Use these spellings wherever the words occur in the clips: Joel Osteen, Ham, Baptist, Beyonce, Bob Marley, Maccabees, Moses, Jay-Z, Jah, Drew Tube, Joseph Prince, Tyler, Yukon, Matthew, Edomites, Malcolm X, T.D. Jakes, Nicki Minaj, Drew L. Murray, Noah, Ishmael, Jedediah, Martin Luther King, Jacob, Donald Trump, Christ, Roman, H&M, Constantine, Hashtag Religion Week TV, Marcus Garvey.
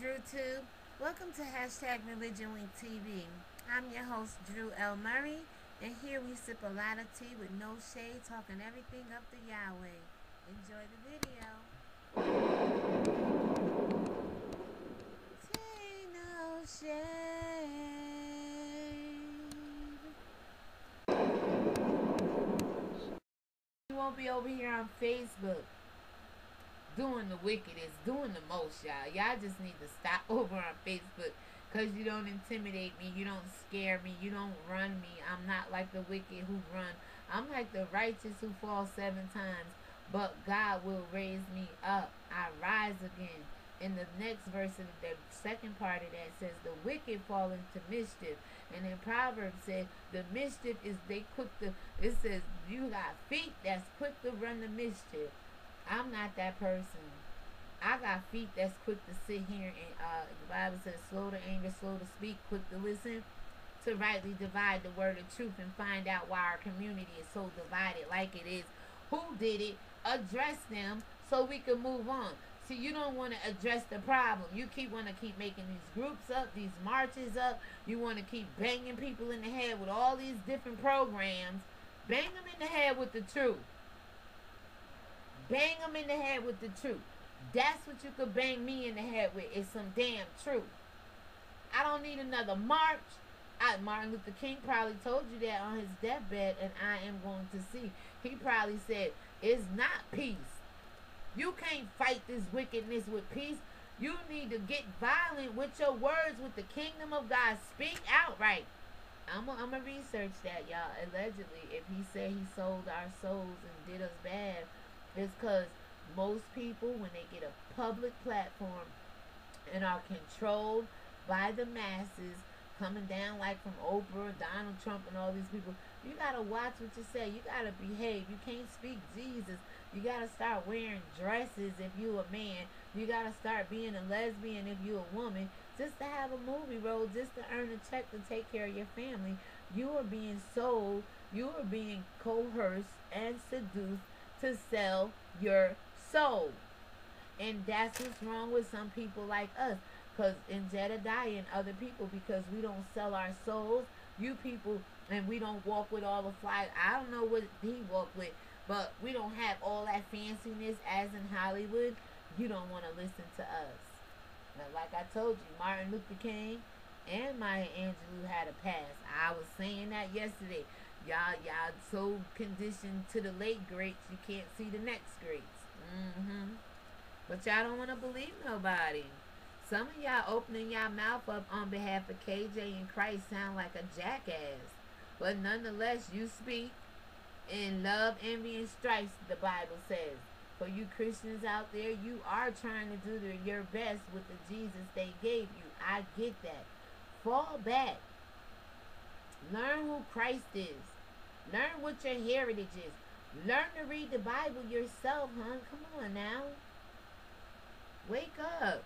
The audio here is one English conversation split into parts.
Drew Tube. Welcome to Hashtag Religion Week TV. I'm your host, Drew L. Murray, and here we sip a lot of tea with no shade, talking everything up to Yahweh. Enjoy the video. Tea, no shade. You won't be over here on Facebook doing the wickedest, doing the most, y'all. Y'all just need to stop over on Facebook, because you don't intimidate me, you don't scare me, you don't run me. I'm not like the wicked who run. I'm like the righteous who fall 7 times, but God will raise me up. I rise again. In the next verse, in the second part of that, says the wicked fall into mischief. And in Proverbs said the mischief is they quick to, it says you got feet that's quick to run the mischief. I'm not that person. I got feet that's quick to sit here and the Bible says slow to anger, slow to speak, quick to listen, to rightly divide the word of truth, and find out why our community is so divided like it is. Who did it? Address them so we can move on. See, you don't want to address the problem. You want to keep making these groups up, these marches up. You want to keep banging people in the head with all these different programs. Bang them in the head with the truth. Bang them in the head with the truth. That's what you could bang me in the head with, is some damn truth. I don't need another march. Martin Luther King probably told you that on his deathbed, and I am going to see. He probably said, it's not peace. You can't fight this wickedness with peace. You need to get violent with your words, with the kingdom of God. Speak outright. I'm going to research that, y'all. Allegedly, if he said he sold our souls and did us bad, it's because most people, when they get a public platform and are controlled by the masses, coming down like from Oprah, Donald Trump, and all these people, you got to watch what you say. You got to behave. You can't speak Jesus. You got to start wearing dresses if you a man. You got to start being a lesbian if you a woman. Just to have a movie role, just to earn a check to take care of your family, you are being sold, you are being coerced and seduced to sell your soul. And that's what's wrong with some people like us, because in Jedediah and other people, because we don't sell our souls, you people, and we don't walk with all the fly. I don't know what he walked with, but we don't have all that fanciness as in Hollywood. You don't want to listen to us. Now, like I told you, Martin Luther King and Maya Angelou had a past. I was saying that yesterday. Y'all so conditioned to the late greats, you can't see the next greats. But y'all don't want to believe nobody. Some of y'all opening y'all mouth up on behalf of KJ and Christ sound like a jackass. But nonetheless, you speak in love, envy, and strife, the Bible says. For you Christians out there, you are trying to do your best with the Jesus they gave you. I get that. Fall back. Learn who Christ is. Learn what your heritage is. Learn to read the Bible yourself, huh? Come on now. Wake up.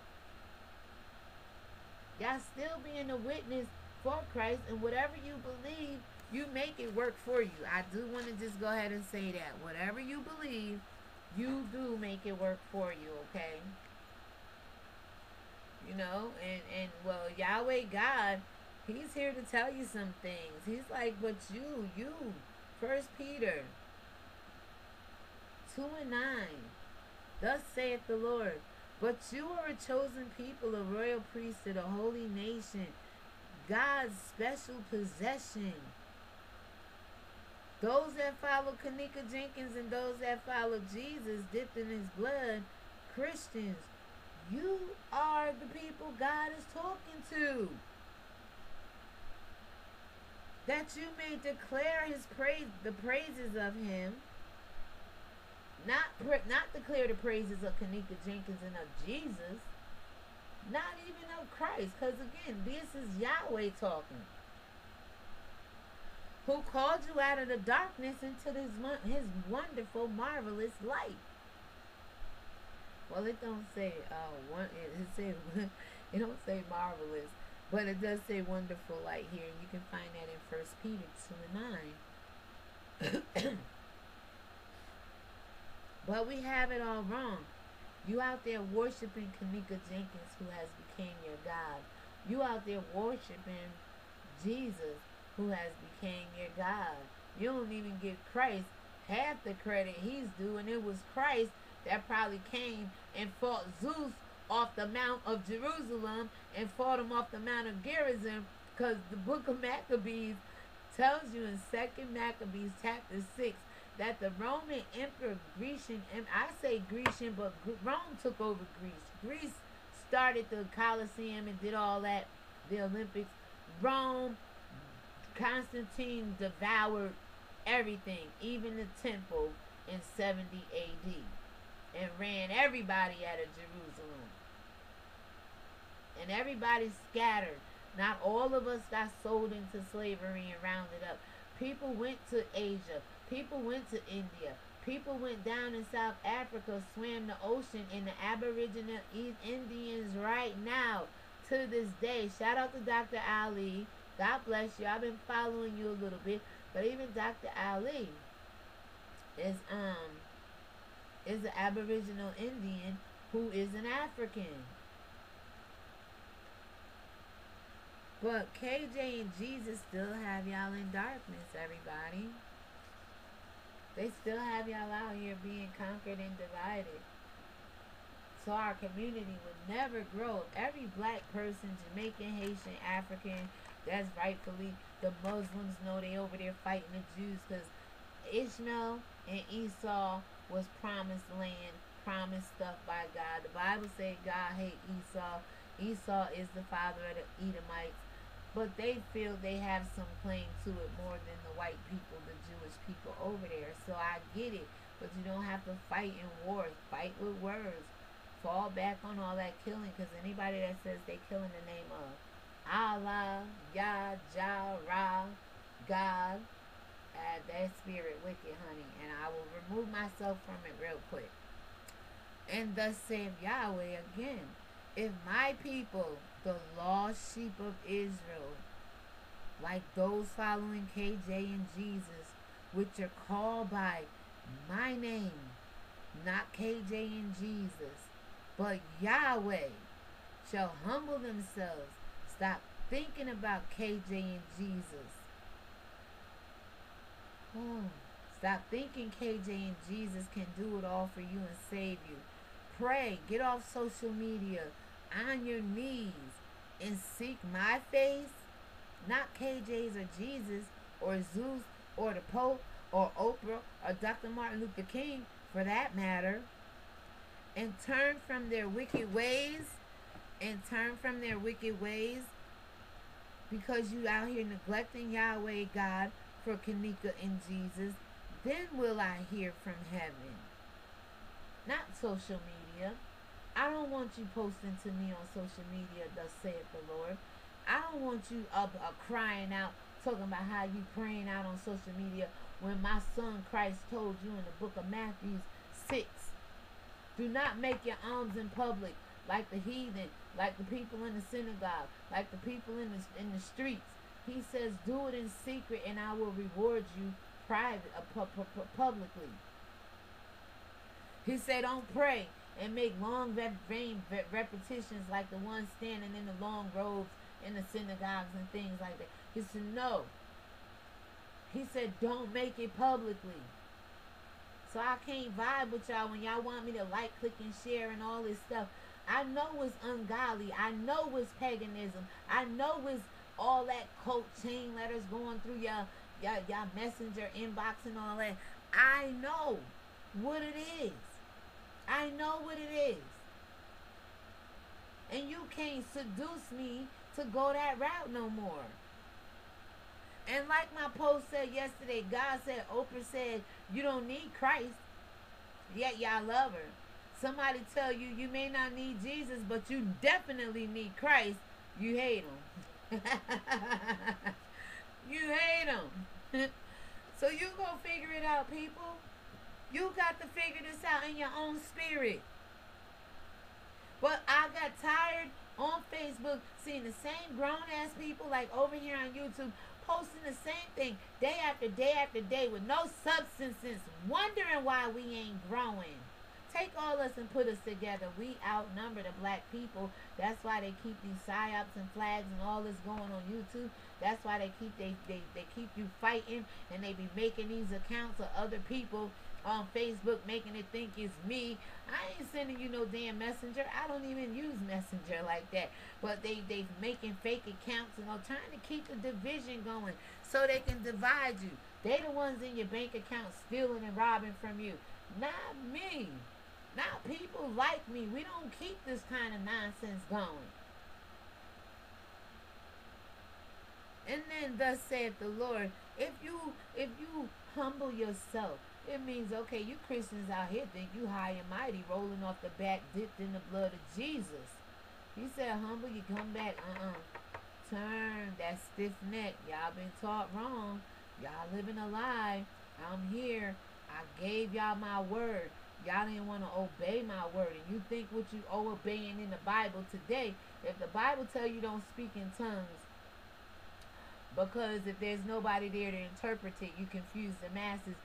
Y'all still being a witness for Christ, and whatever you believe, you make it work for you. I do want to just go ahead and say that. Whatever you believe, you do make it work for you, okay? You know, and well, Yahweh God, He's here to tell you some things. He's like, but you. 1 Peter 2:9. Thus saith the Lord, but you are a chosen people, a royal priesthood, a holy nation, God's special possession. Those that follow Kenneka Jenkins and those that follow Jesus, dipped in His blood, Christians, you are the people God is talking to. That you may declare His praise, the praises of Him. Not declare the praises of Kenneka Jenkins and of Jesus. Not even of Christ. Because again, this is Yahweh talking. Who called you out of the darkness into His wonderful, marvelous light. Well, it don't say it don't say marvelous. But it does say wonderful light here. And you can find that in 1 Peter 2:9. But we have it all wrong. You out there worshiping Kenneka Jenkins, who has became your God. You out there worshiping Jesus, who has became your God. You don't even give Christ half the credit he's due, and it was Christ that probably came and fought Zeus off the Mount of Jerusalem and fought him off the Mount of Gerizim, because the book of Maccabees tells you in 2 Maccabees chapter 6 that the Roman emperor, Grecian, and I say Grecian, but Rome took over Greece. Greece started the Colosseum and did all that, the Olympics. Rome, Constantine devoured everything, even the temple in 70 AD, and ran everybody out of Jerusalem. And everybody scattered. Not all of us got sold into slavery and rounded up. People went to Asia. People went to India. People went down in South Africa, swam the ocean, and the Aboriginal Indians right now, to this day. Shout out to Dr. Ali. God bless you. I've been following you a little bit. But even Dr. Ali is an Aboriginal Indian who is an African. But KJ and Jesus still have y'all in darkness, everybody. They still have y'all out here being conquered and divided. So our community would never grow. Every black person, Jamaican, Haitian, African, that's rightfully, the Muslims know they over there fighting the Jews, because Ishmael and Esau was promised land, promised stuff by God. The Bible said God hate Esau. Esau is the father of the Edomites. But they feel they have some claim to it more than the white people, the Jewish people over there. So I get it. But you don't have to fight in wars. Fight with words. Fall back on all that killing. Because anybody that says they killing the name of Allah, Yah, Jah, Ra, God, that spirit wicked, honey. And I will remove myself from it real quick. And thus saith Yahweh again. If my people, the lost sheep of Israel, like those following KJ and Jesus, which are called by my name, not KJ and Jesus, but Yahweh, shall humble themselves, stop thinking about KJ and Jesus. Stop thinking KJ and Jesus can do it all for you and save you. Pray, get off social media, on your knees, and seek my face, not KJ's or Jesus or Zeus or the Pope or Oprah or Dr. Martin Luther King, for that matter, and turn from their wicked ways, because you out here neglecting Yahweh God for Kenneka and Jesus. Then will I hear from heaven, not social media. I don't want you posting to me on social media, thus saith the Lord. I don't want you crying out, talking about how you praying out on social media, when my son Christ told you in the book of Matthew 6. Do not make your alms in public like the heathen, like the people in the synagogue, like the people in the streets. He says, do it in secret and I will reward you publicly. He said, don't pray and make long repetitions like the ones standing in the long robes in the synagogues and things like that. He said, no. He said, don't make it publicly. So I can't vibe with y'all when y'all want me to like, click, and share and all this stuff. I know it's ungodly. I know it's paganism. I know it's all that cult chain letters going through y'all messenger inbox and all that. I know what it is. I know what it is. And you can't seduce me to go that route no more. And like my post said yesterday, God said, Oprah said, you don't need Christ, yet y'all love her. Somebody tell you, you may not need Jesus, but you definitely need Christ. You hate him. You hate him. So you go figure it out, people. You got to figure this out in your own spirit. But I got tired on Facebook seeing the same grown-ass people, like over here on YouTube, posting the same thing day after day after day with no substance, wondering why we ain't growing. take all us and put us together. We outnumber the black people. That's why they keep these psyops and flags and all this going on YouTube. That's why they keep keep you fighting, and they be making these accounts of other people on Facebook, making it think it's me. I ain't sending you no damn messenger. I don't even use messenger like that. But they making fake accounts and all, trying to keep the division going so they can divide you. They the ones in your bank account stealing and robbing from you. Not me. Not people like me. We don't keep this kind of nonsense going. And then thus saith the Lord, if you humble yourself, it means, okay, you Christians out here think you high and mighty, rolling off the back, dipped in the blood of Jesus. He said, humble, you come back, turn, that stiff neck. Y'all been taught wrong. Y'all living a lie. I'm here. I gave y'all my word. Y'all didn't want to obey my word. And you think what you obeying in the Bible today, if the Bible tell you don't speak in tongues, because if there's nobody there to interpret it, you confuse the masses.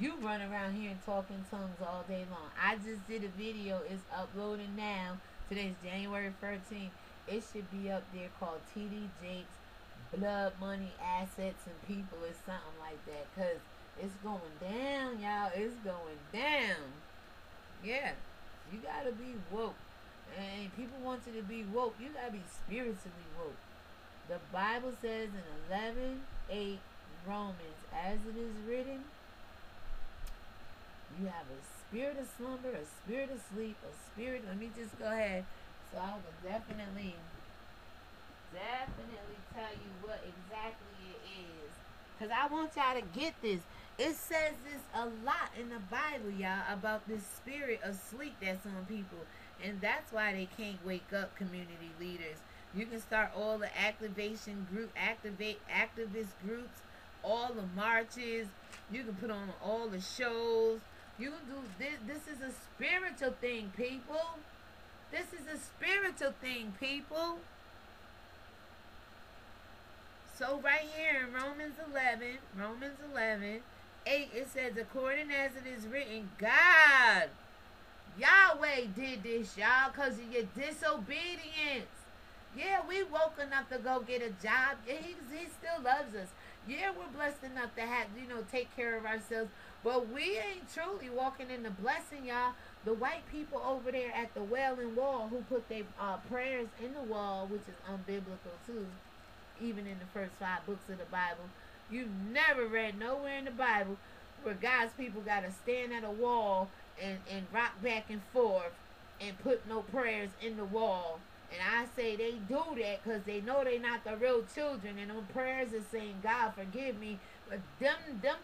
You run around here and talk in tongues all day long. I just did a video. It's uploading now. Today's January 13th. It should be up there, called TD Jakes, Blood, Money, Assets, and People, or something like that. Because it's going down, y'all. It's going down. Yeah. You got to be woke. And people want you to be woke. You got to be spiritually woke. The Bible says in 11:8 Romans, as it is written, you have a spirit of slumber, a spirit of sleep, a spirit. Let me just go ahead, so I will definitely tell you what exactly it is, because I want y'all to get this. It says this a lot in the Bible, y'all, about this spirit of sleep that's on people. And that's why they can't wake up, community leaders. You can start all the activation group, activist groups, all the marches. You can put on all the shows. You can do this. This is a spiritual thing, people. This is a spiritual thing, people. So right here in Romans 11:8, it says, according as it is written, God, Yahweh did this, y'all, because of your disobedience. Yeah, we woke enough to go get a job. Yeah, he still loves us. Yeah, we're blessed enough to have, take care of ourselves. But we ain't truly walking in the blessing, y'all. The white people over there at the well and wall who put their prayers in the wall, which is unbiblical too, even in the first 5 books of the Bible. You've never read nowhere in the Bible where God's people got to stand at a wall and rock back and forth and put no prayers in the wall. And I say they do that because they know they're not the real children. And on prayers is saying, God, forgive me. But them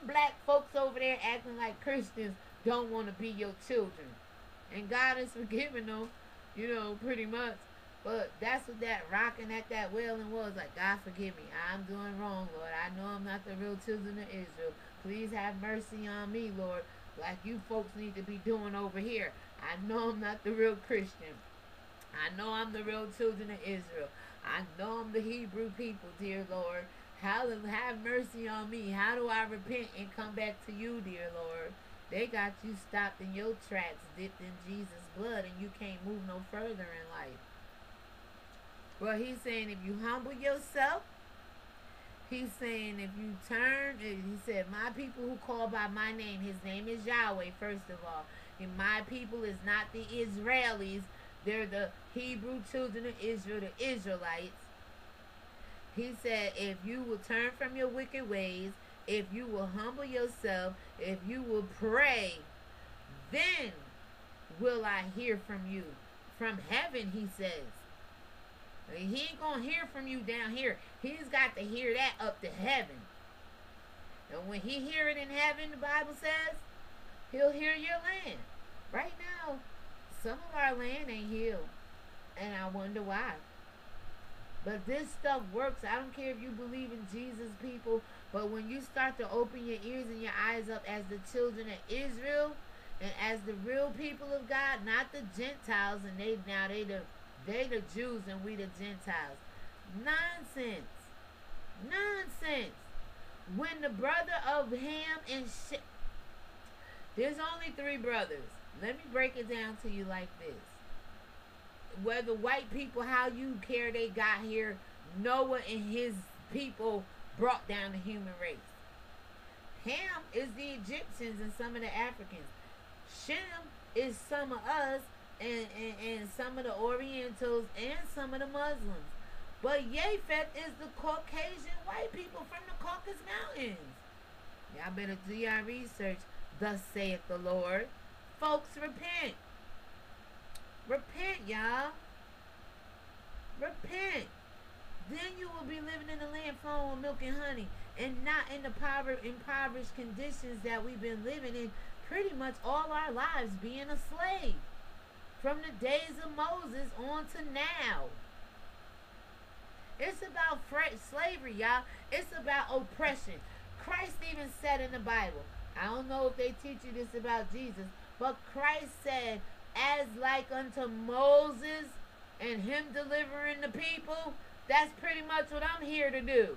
black folks over there acting like Christians don't want to be your children. And God is forgiving them, pretty much. But that's what that rocking at that well and was like, God, forgive me. I'm doing wrong, Lord. I know I'm not the real children of Israel. Please have mercy on me, Lord, like you folks need to be doing over here. I know I'm not the real Christian. I know I'm the real children of Israel. I know I'm the Hebrew people, dear Lord. Have mercy on me. How do I repent and come back to you, dear Lord? They got you stopped in your tracks, dipped in Jesus' blood, and you can't move no further in life. Well, he's saying if you humble yourself, he's saying if you turn, he said, my people who call by my name, his name is Yahweh, first of all. And my people is not the Israelis. They're the Hebrew children of Israel, the Israelites. He said, if you will turn from your wicked ways, if you will humble yourself, if you will pray, then will I hear from you. From heaven, he says. He ain't going to hear from you down here. He's got to hear that up to heaven. And when he hear it in heaven, the Bible says, he'll hear your land. Right now, some of our land ain't healed, and I wonder why. But this stuff works. I don't care if you believe in Jesus, people, but when you start to open your ears and your eyes up as the children of Israel and as the real people of God, not the Gentiles, and they the Jews and we the Gentiles. Nonsense. Nonsense. When the brother of Ham and Shem, there's only 3 brothers. Let me break it down to you like this. Whether white people, how you care they got here, Noah and his people brought down the human race. Ham is the Egyptians and some of the Africans. Shem is some of us and some of the Orientals and some of the Muslims. But Japheth is the Caucasian white people from the Caucasus Mountains. Y'all better do your research. Thus saith the Lord. Folks, repent. Repent, y'all. Repent. Then you will be living in a land flowing with milk and honey, and not in the impoverished conditions that we've been living in pretty much all our lives, being a slave. From the days of Moses on to now. It's about slavery, y'all. It's about oppression. Christ even said in the Bible, I don't know if they teach you this about Jesus, but Christ said, as like unto Moses and him delivering the people. That's pretty much what I'm here to do.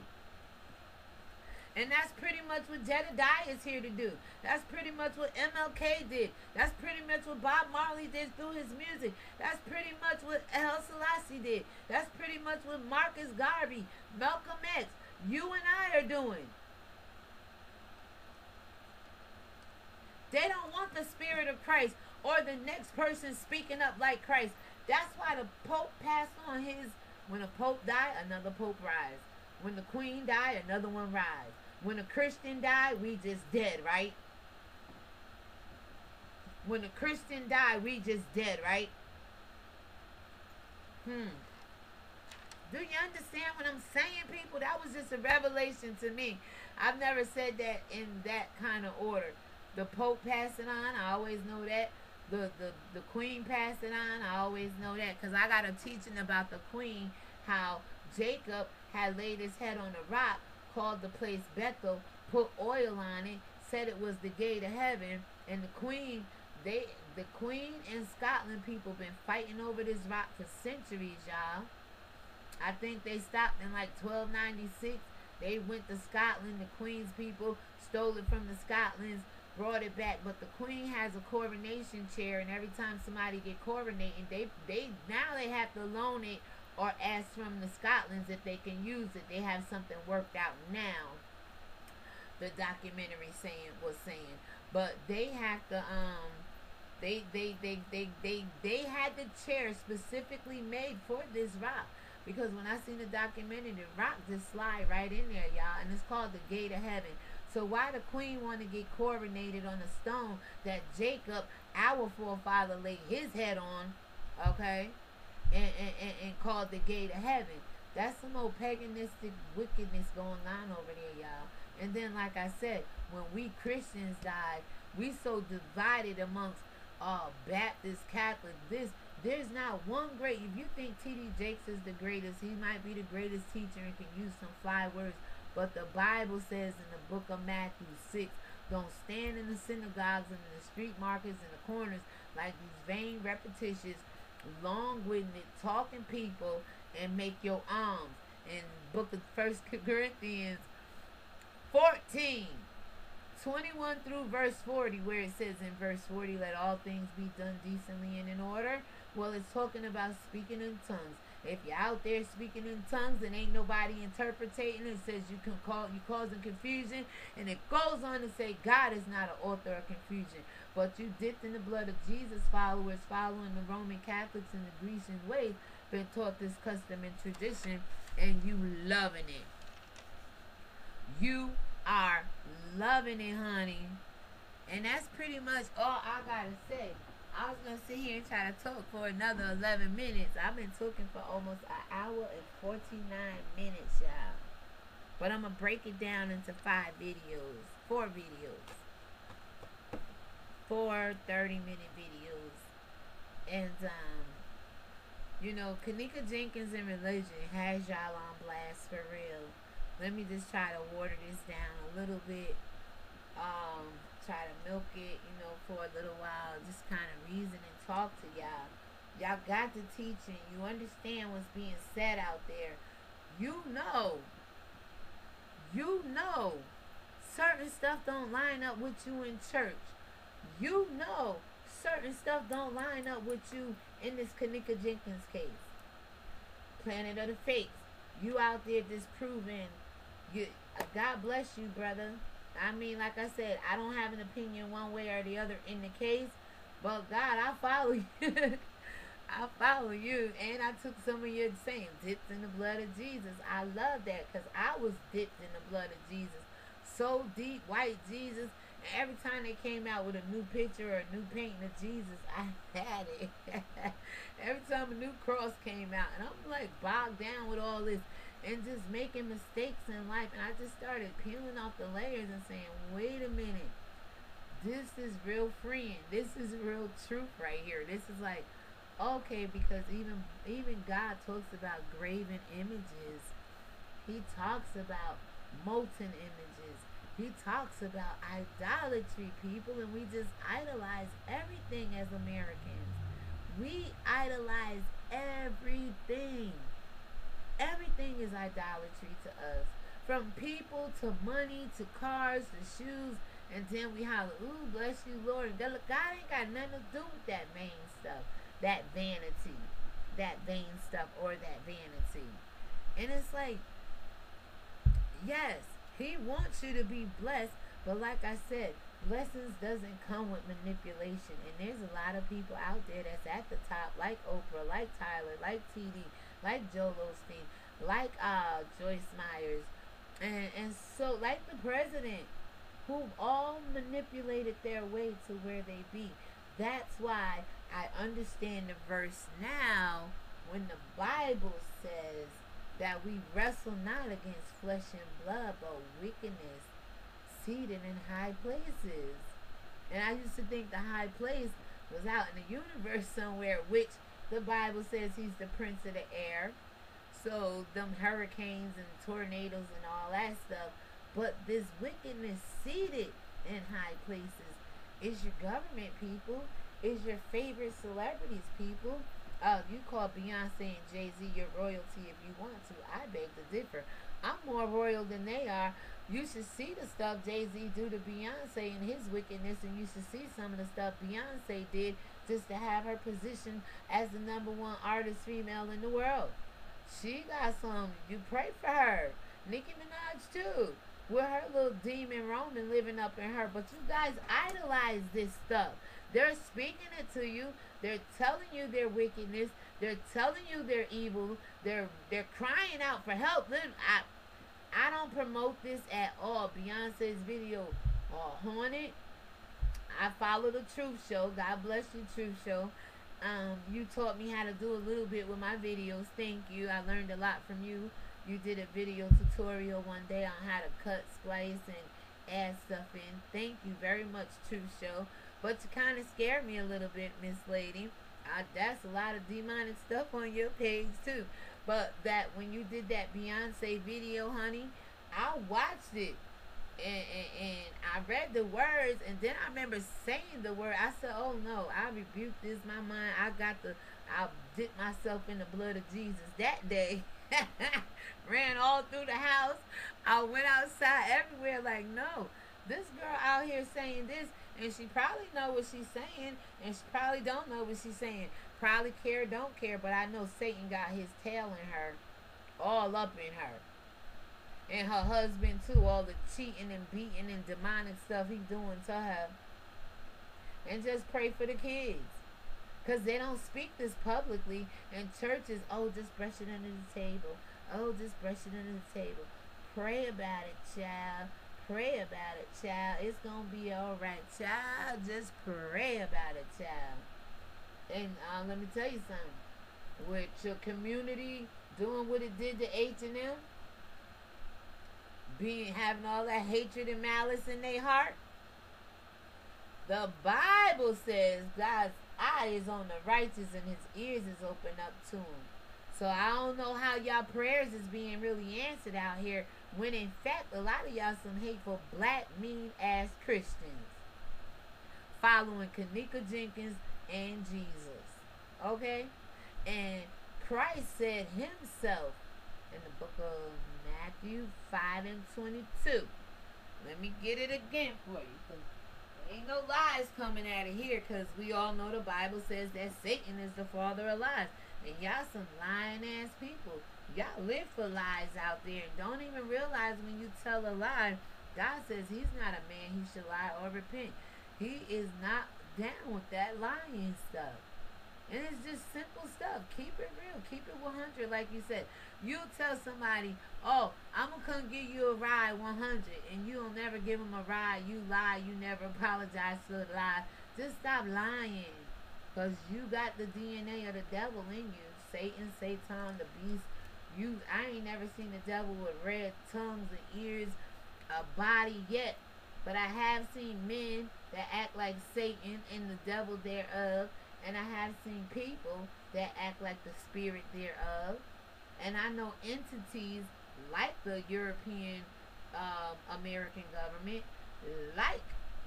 And that's pretty much what Jedediah is here to do. That's pretty much what MLK did. That's pretty much what Bob Marley did through his music. That's pretty much what El Selassie did. That's pretty much what Marcus Garvey, Malcolm X, you and I are doing. They don't want the spirit of Christ or the next person speaking up like Christ. That's why the Pope passed on his... When a Pope died, another Pope rise. When the Queen died, another one rise. When a Christian died, we just dead, right? When a Christian died, we just dead, right? Do you understand what I'm saying, people? That was just a revelation to me. I've never said that in that kind of order. The Pope passed it on, I always know that. The Queen passed it on, I always know that, because I got a teaching about the Queen, how Jacob had laid his head on a rock, called the place Bethel, put oil on it, said it was the gate of heaven, and the Queen, the Queen and Scotland people been fighting over this rock for centuries, y'all. I think they stopped in like 1296. They went to Scotland, the Queen's people stole it from the Scotland's, brought it back, but the Queen has a coronation chair, and every time somebody get coronated, they now have to loan it or ask from the Scotland's if they can use it. They have something worked out now, the documentary was saying, but they have to they had the chair specifically made for this rock, because when I seen the documentary, the rock just slide right in there, y'all, and it's called the Gate of Heaven. So why the Queen want to get coronated on a stone that Jacob, our forefather, laid his head on, okay, and called the Gate of Heaven? That's some old paganistic wickedness going on over there, y'all. And then, like I said, when we Christians died, we so divided amongst Baptist, Catholic, this. There's not one great. If you think T.D. Jakes is the greatest, he might be the greatest teacher and can use some fly words. But the Bible says in the book of Matthew 6, don't stand in the synagogues and in the street markets and the corners like these vain, repetitious, long-winded, talking people, and make your alms. In the book of 1 Corinthians 14, 21 through verse 40, where it says in verse 40, let all things be done decently and in order. Well, it's talking about speaking in tongues. If you're out there speaking in tongues and ain't nobody interpreting, it says you can you're causing confusion. And it goes on to say God is not an author of confusion, but you dipped in the blood of Jesus followers, following the Roman Catholics and the Grecian ways, been taught this custom and tradition, and you loving it. You are loving it, honey. And that's pretty much all I gotta say. I was going to sit here and try to talk for another 11 minutes. I've been talking for almost an hour and 49 minutes, y'all. But I'm going to break it down into four 30-minute videos. And, you know, Kenneka Jenkins and religion has y'all on blast for real. Let me just try to water this down a little bit. Try to milk it, you know, for a little while, just kind of reason and talk to y'all. Y'all got the teaching. You understand what's being said out there. You know certain stuff don't line up with you in church. You know certain certain stuff don't line up with you in this Kenneka Jenkins case. Planet of the fakes. You out there disproving. You, God bless you, brother. I mean, like I said, I don't have an opinion one way or the other in the case. But God, I follow you. I follow you. And I took some of your saying, dipped in the blood of Jesus. I love that because I was dipped in the blood of Jesus. So deep, white Jesus. And every time they came out with a new picture or a new painting of Jesus, I had it. Every time a new cross came out. And I'm like bogged down with all this and just making mistakes in life. And I just started peeling off the layers and saying, wait a minute. This is real freeing. This is real truth right here. This is like, okay, because even God talks about graven images. He talks about molten images. He talks about idolatry, people, and we just idolize everything as Americans. We idolize everything. Everything is idolatry to us. From people to money to cars to shoes. And then we holler, ooh, bless you, Lord. God ain't got nothing to do with that vain stuff, that vanity, that vain stuff, or that vanity. And it's like, yes, he wants you to be blessed, but like I said, blessings doesn't come with manipulation. And there's a lot of people out there that's at the top, like Oprah, like Tyler, like TD, like Joel Osteen, like Joyce Myers, and so like the president, who've all manipulated their way to where they be. That's why I understand the verse now when the Bible says that we wrestle not against flesh and blood, but wickedness seated in high places. And I used to think the high place was out in the universe somewhere, which the Bible says he's the prince of the air. So them hurricanes and tornadoes and all that stuff. But this wickedness seated in high places is your government, people. Is your favorite celebrities, people. You call Beyonce and Jay-Z your royalty if you want to. I beg to differ. I'm more royal than they are. You should see the stuff Jay-Z do to Beyonce and his wickedness, and you should see some of the stuff Beyonce did just to have her position as the #1 artist female in the world. She got some. You pray for her. Nicki Minaj, too. With her little demon Roman living up in her. But you guys idolize this stuff. They're speaking it to you. They're telling you their wickedness. They're telling you their evil. They're crying out for help. I don't promote this at all. Beyonce's video, Haunted. I follow the Truth Show. God bless you, Truth Show. You taught me how to do a little bit with my videos. Thank you. I learned a lot from you. You did a video tutorial one day on how to cut, splice, and add stuff in. Thank you very much, Truth Show. But you kind of scared me a little bit, Miss Lady. That's a lot of demonic stuff on your page, too. But that when you did that Beyonce video, honey, I watched it. And I read the words. And then I remember saying the word. I said, oh, no, I rebuked this. My mind, I dipped myself in the blood of Jesus that day. Ran all through the house. I went outside everywhere like, no, this girl out here saying this, and she probably know what she's saying, and she probably don't know what she's saying. Probably care, don't care, but I know Satan got his tail in her, all up in her. And her husband, too, all the cheating and beating and demonic stuff he doing to her. And just pray for the kids. Because they don't speak this publicly in churches. Oh, just brush it under the table. Oh, just brush it under the table. Pray about it, child. Pray about it, child. It's going to be all right, child. Just pray about it, child. And let me tell you something. With your community doing what it did to H&M, having all that hatred and malice in their heart, the Bible says God's eye is on the righteous and his ears is open up to him. So I don't know how y'all prayers is being really answered out here when in fact a lot of y'all some hateful black mean ass Christians following Kenneka Jenkins and Jesus. Okay? And Christ said himself in the book of Matthew 5:22. Let me get it again for you. Ain't no lies coming out of here, because we all know the Bible says that Satan is the father of lies. And y'all some lying ass people. Y'all live for lies out there and don't even realize when you tell a lie, God says he's not a man he should lie or repent. He is not down with that lying stuff. And it's just simple stuff. Keep it real. Keep it 100. Like you said, you'll tell somebody, oh, I'm going to come give you a ride 100. And you'll never give them a ride. You lie. You never apologize for the lie. Just stop lying. Because you got the DNA of the devil in you. Satan, Satan, the beast. I ain't never seen the devil with red tongues and ears, a body yet. But I have seen men that act like Satan and the devil thereof. And I have seen people that act like the spirit thereof. And I know entities like the European American government, like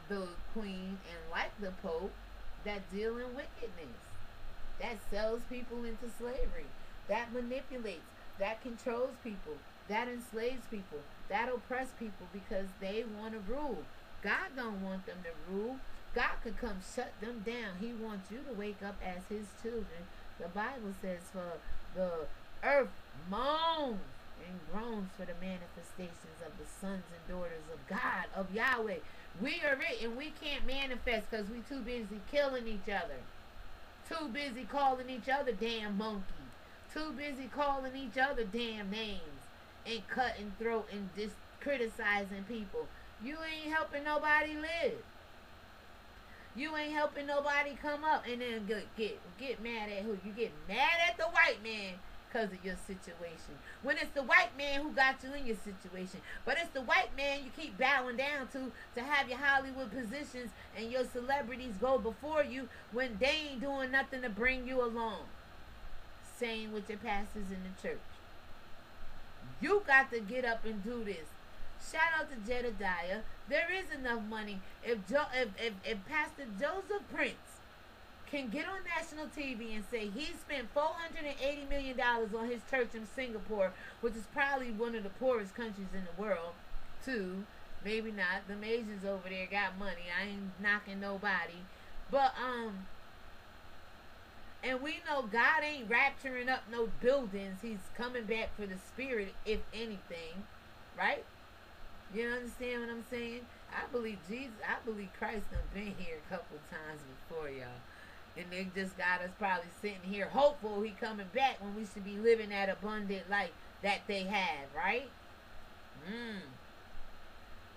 the Queen and like the Pope, that deal in wickedness, that sells people into slavery, that manipulates, that controls people, that enslaves people, that oppress people because they want to rule. God don't want them to rule. God could come shut them down. He wants you to wake up as his children. The Bible says, for the earth moans and groans for the manifestations of the sons and daughters of God, of Yahweh. We are it and we can't manifest because we too busy killing each other. Too busy calling each other damn monkey. Too busy calling each other damn names. And cutting throat and just criticizing people. You ain't helping nobody live. You ain't helping nobody come up, and then get mad at who? You get mad at the white man because of your situation. When it's the white man who got you in your situation. But it's the white man you keep bowing down to have your Hollywood positions and your celebrities go before you when they ain't doing nothing to bring you along. Same with your pastors in the church. You got to get up and do this. Shout out to Jedediah. There is enough money. If Pastor Joseph Prince can get on national TV and say he spent $480 million on his church in Singapore, which is probably one of the poorest countries in the world, too. Maybe not. The Asians over there got money. I ain't knocking nobody. But, and we know God ain't rapturing up no buildings. He's coming back for the spirit, if anything. Right? You understand what I'm saying? I believe Christ done been here a couple times before, y'all. And they just got us probably sitting here hopeful he coming back when we should be living that abundant life that they have, right?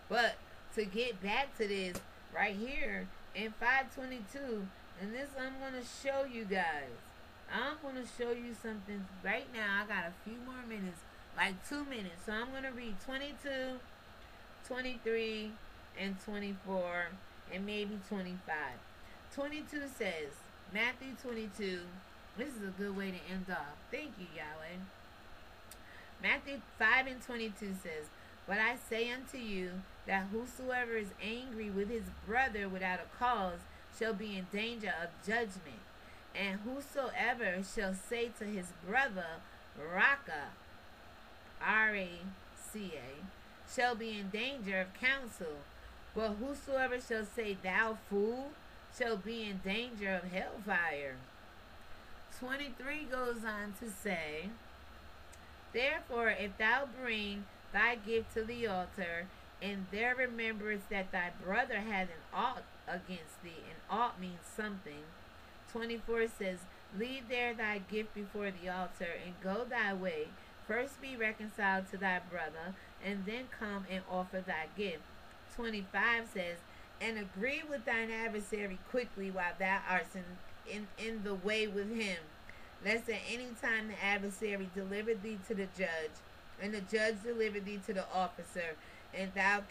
But to get back to this right here in 522, and this I'm going to show you guys. I'm going to show you something right now. I got a few more minutes, like 2 minutes. So I'm going to read 22, 23 and 24 and maybe 25. 22 says, Matthew 22, this is a good way to end off. Thank you, Yahweh. Matthew 5 and 22 says, but I say unto you that whosoever is angry with his brother without a cause shall be in danger of judgment. And whosoever shall say to his brother, Raca, R-A-C-A, shall be in danger of counsel, but whosoever shall say thou fool shall be in danger of hellfire. 23 goes on to say, therefore if thou bring thy gift to the altar, and there rememberest that thy brother hath an ought against thee, and ought means something. 24 says, leave there thy gift before the altar, and go thy way, first be reconciled to thy brother, and then come and offer thy gift. 25 says, and agree with thine adversary quickly while thou art in the way with him, lest at any time the adversary deliver thee to the judge, and the judge deliver thee to the officer, and thou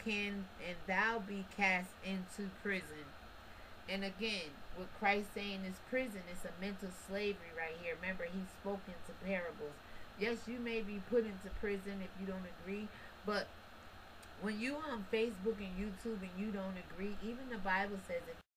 be cast into prison. And again, with Christ saying this prison is a mental slavery right here. Remember, he spoke into parables. Yes, you may be put into prison if you don't agree, but when you on Facebook and YouTube and you don't agree, even the Bible says it.